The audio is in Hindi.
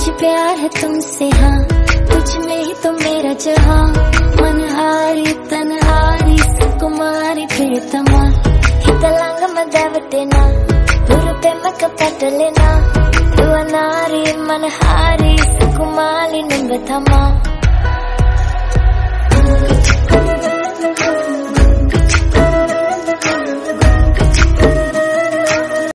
मुझे प्यार है तुमसे, हाँ तुझ में ही तो मेरा जहाँ। मनहारी तनहारी सुकुमारी प्रियतमा हितलांग मदवतेना गुरुपे मकपटलेना दुअनारी मनहारी सुकुमारी निम्बथमा।